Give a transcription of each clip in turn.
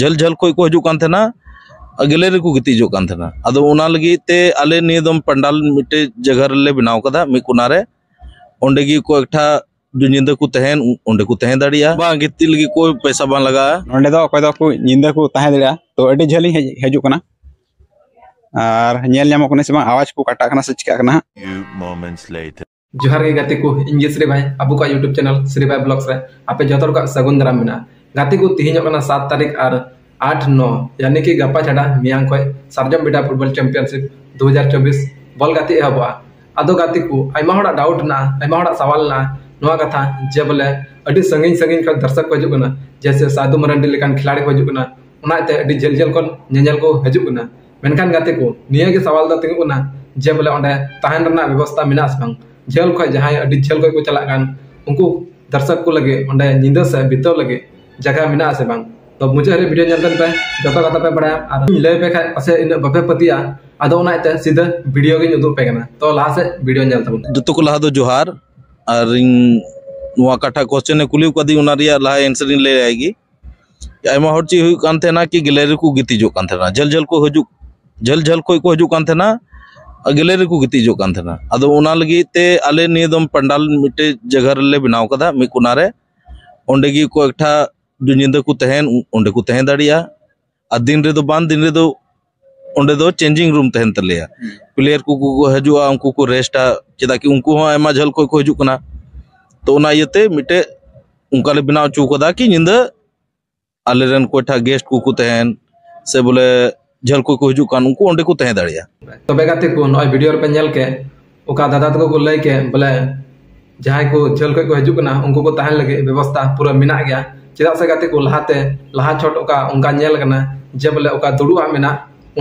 झल झल कोई को हजूक अगले रे को गितिजो कान थेना अदो ओना लगी ते आले ने दम पंडाल मिटे जगह ले बनाव कदा मि कोनारे ओंडेगी को एकठा निंदा को तहन ओंडे को तहन दड़िया बा गिति लगी कोई पैसा बा लगा ओंडे दो कोई को निंदा को तहन दड़िया तो एडी झली हजू कना आर नेल न्यामो कने से बा आवाज को काटा कना से चिका कना मोमेंट्स लेटर जोहार के गति को इंजी श्रीभाई अबो का YouTube चैनल श्रीभाई ब्लॉग्स रे आपे जतर का सगुन दराम मेना गति को तिहिन कना 7 तारीख आर 8-9 यानी कि गपा छाड़ा मियांग को सरजम बेटा फुटबॉल चैंपियनशिप 2024 बॉल गति हबा अदो गति को आइमा हडा डाउट ना आइमा हडा सवाल ना नोआ कथा जे बोले अडी संगिन संगिन का दर्शक को हजुकना जैसे साधु मरांडी लेकान खिलाड़ी को हजुकना उनाते अडी जल जल को नेजल को हजुकना मेनखान गति को निया के सवाल दा तिंगुना जे बोले ओंडे ताहन रना व्यवस्था मिनास बंग जेल को जहां अडी जेल को चला कान उनको दर्शक को लगे ओंडे निंदा से बितो लगे जगह मिनास बंग तो मुझे हरे वीडियो जल्दन पे जतो कथा पे बड़ा आरो मिले पे खाय असे इन बफे पतिया आदो नाते सीधा वीडियो के नुदु पे गना तो लासे वीडियो जल्द तब जतो को लहा दो जोहार और नोआ काठा क्वेश्चन ने कुलिव कदी उनारिया ला आंसर इन ले आएगी आइमा होची हुई कान थेना कि गैलरी को गिति जो कान थेना जल जल को हजू जल जल कोई को हजू कान थेना गैलरी को गिति जो कान थेना आदो उना लगी ते आले ने दम पंडाल मिटे जगह ले बनाव कदा मि कोनारे ओंडेगी को एकठा निंदा को तहन ओंडे को तहन दड़िया आ दिन रे दो ओंडे दो चेंजिंग रूम तहन तलेया प्लेयर को हजुआ उनको को रेस्टा चदा कि उनको हो एमा झल को हजु कना तो ना यते मिटे उनका ले बिना चूकदा कि निंदा आलेरन कोठा गेस्ट को तहन से बोले झल को हजु कान उनको ओंडे को तहन दड़िया तबे गाते को नय वीडियो पे नल के ओका दादा को लय के बोले जहां को झल को हजु कना उनको को तहन लगे व्यवस्था पूरा मिना गया चदा से गति को लहाते लहा छोट ओका उनका नेल कना जे बोले ओका दुड़ुआ मेना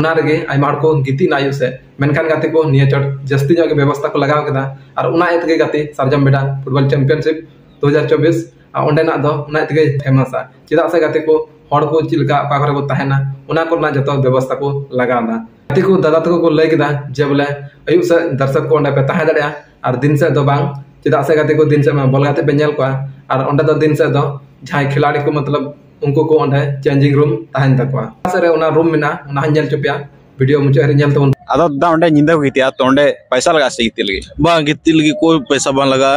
उना रगे आइमार को गिति नायो से मेनखान गति को निया छोट जस्ती जो के व्यवस्था को लगाव कदा और उना एत के गति सरजम बेटा फुटबॉल चैंपियनशिप 2024 आ ओंडे ना दो उना एत के फेमस आ चदा से गति को हड़ को चिलका ओका करे को तहना उना को ना जतो व्यवस्था को लगाना गति को दादा तक को लय कदा जे बोले अयु से दर्शक को ओंडे पे तह दड़या और दिन से दो बांग चदा से गति को दिन से बोल गते पे नेल को और ओंडे दो दिन से दो जहां खिलाड़ी को मतलब उनको को ओंडे चेंजिंग रूम तहन तकवा सरे उना रूम में ना उना हंजल चपया वीडियो मुझे हरिंजल तो आदो दा ओंडे निंदा गतिया तो ओंडे पैसा लगा से गति लगी बा गति लगी कोई पैसा बा लगा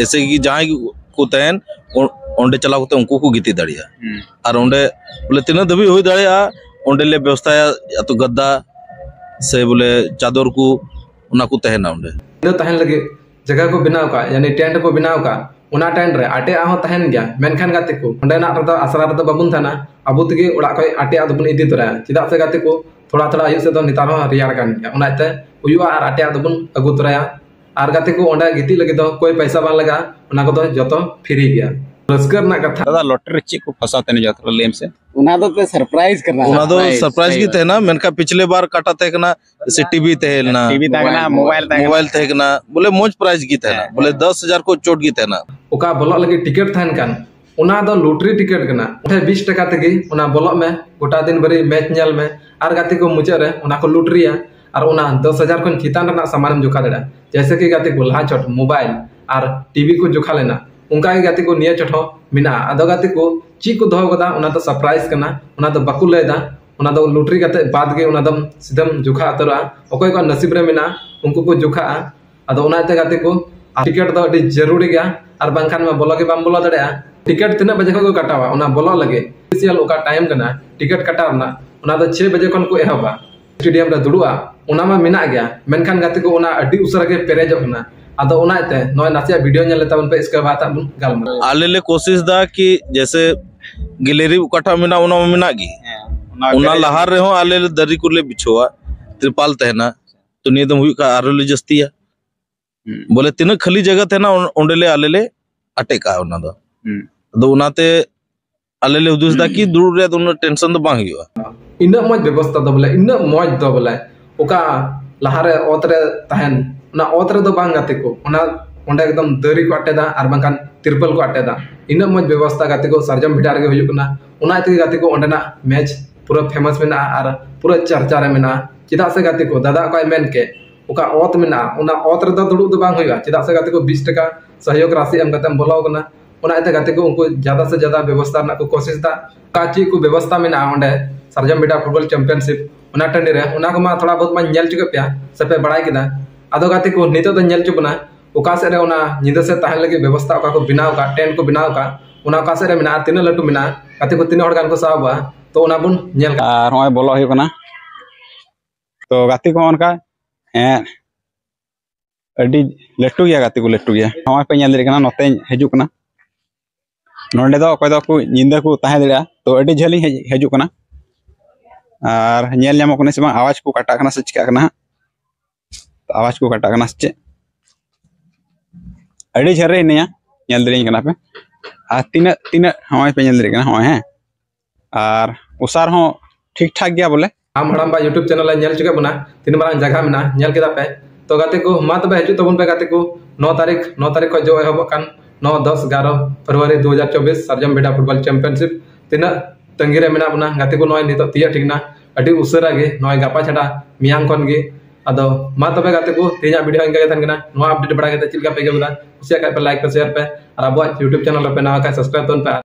ऐसे की जहां को तहन ओंडे चला होते उनको को गति दड़िया और ओंडे बोले तिना दबी होई दड़िया ओंडे ले व्यवस्था या तो गद्दा से बोले चादर को उना को तहन ओंडे तहन लगे जगह को बनाव का यानी टेंट को बनाव का उना टाइम रे आटे आहो तहन गया मेनखान गति को ओंडे ना रदा असरा रदा बाबुन थाना अबु तगे ओडा कोई आटे आदबुन इदि तोरा चिदा से गति को थोड़ा थोड़ा आयु से तो नितार हो रियार कान गया उनाते उयुआ आर आटे आदबुन अगु तोराया आर गति को ओंडा गिति लगे तो कोई पैसा बा लगा उना को तो जतो फ्री गया रसकर ना कथा दादा लॉटरी ची को फसा तने जतरा लेम से उना दो तो सरप्राइज करना उना दो सरप्राइज की तेना मेनका पिछले बार काटा तेकना से टीवी तेलना टीवी ताकना मोबाइल तेकना बोले मोज प्राइज की तेना बोले 10000 को चोट की तेना ओका बोला लगे टिकट थान कान उना दो लॉटरी टिकट कना उठे 20 टका तगी उना बोला में गोटा दिन भरी मैच नल में आर गति को मुझे रे उना को लॉटरीया आर उना 10000 को चितान ना सामान जोखा देना जैसे कि गति को लहा चोट मोबाइल आर टीवी को जोखा लेना उनका गति को निया चोट मिना आदो गति को ची को दो गदा उना तो सरप्राइज कना उना तो बकु लेदा उना तो लॉटरी गते बाद के उना दम सिदम जोखा तरा ओकय को नसीब रे मिना उनको को जोखा आदो उनाते गति को टिकट दो अति जरूरी गया और बंखान में बोला के बम बोला दड़या टिकट तने बजे को कटावा उना बोला लगे स्पेशल ओका टाइम कना टिकट कटावना उना तो 6 बजे कोन को एहबा स्टेडियम रे दुड़ुआ उना में मिना गया मेनखान गति को उना अति उसरा के पेरेजोना आदो उनाते नय नसिया वीडियो ने लेता उन पे इसके बात गलम आले ले कोशिश दा कि जैसे गैलरी उकठा मिना उना मिनागी उना लहार रे हो आले ले दरी को ले बिछोआ त्रिपाल तहना तो नियम हुई का आरले जस्तिया बोले तिन खाली जगह तहना ओंडे ले आले ले अटेका उना दो उनाते आले ले उद्देश्य दा कि दूर रे दोनो टेंशन तो बांग हुआ इना मज व्यवस्था द बोले इना मज द बोले ओका लहारे ओतरे तहन ना ओतरे दो बांग गति को उना ओंडे एकदम दरी को अटेदा आर बंकान तिरपल को अटेदा इन मज व्यवस्था गति को सरजम बिटार के हुजुकना उना ते गति को ओंडेना मैच पूरा फेमस मेना आर पूरा चर्चा रे मेना चिदा से गति को दादा कोय मेन के ओका ओत मेना उना ओतरे दो दुडु दो बांग होया चिदा से गति को 20 टका सहयोग राशि एम गतम बोलाव कना ज्यादा से ज्यादा व्यवस्था को कोशिश का चीज को व्यवस्था मे सारजम बेड़ा फुटबॉल चैंपियनशिप टंडी थोड़ा बहुत पे सेपे बड़ा अदो गाते को नितोचना अका सद निदा से तहन लगे व्यवस्था को बनाव का टेंट को बनाव का अका सद तीन लटू मे गाते को तीन गान को साबा तो बन और बोलो तो गाते को अड़ी लटू गया गाते को लटू गया हम पे देखना नोते हजना नोडे दो अकय दो को निदा को तहन दड़ा तो अड़ी झली हजना और नेल नामक ने से आवाज को काटा करना से चिकाकना आवाज को काटा करना से अड़ी झरे नया नेल दरिंग करना पे आ तीन तीन हम पे नेल दरिंग हम है और उसार हो ठीक ठाक गया बोले हम हड़म बा YouTube चैनल नेल चुके बना तीन मारन जगह में ना नेल केदा पे तो गाते को मत बे हजु तबन पे गाते को 9 तारीख को जो होब कान 9, 10, 11 फरवरी 2024 सरजम बेड़ा फुटबॉल चैंपियनशिप तीन तंगी रे मेना बना गाते को नय नितो तिया ठीक ना अडी उसरा गे नय गापा छडा मियांग कोन गे अदो मा तबे गाते को तेजा वीडियो इंगा गथन गना नवा अपडेट बड़ा गते चिलका पे गबदा उसे का पे लाइक पे शेयर पे और अब YouTube चैनल पे ना का सब्सक्राइब तो पे।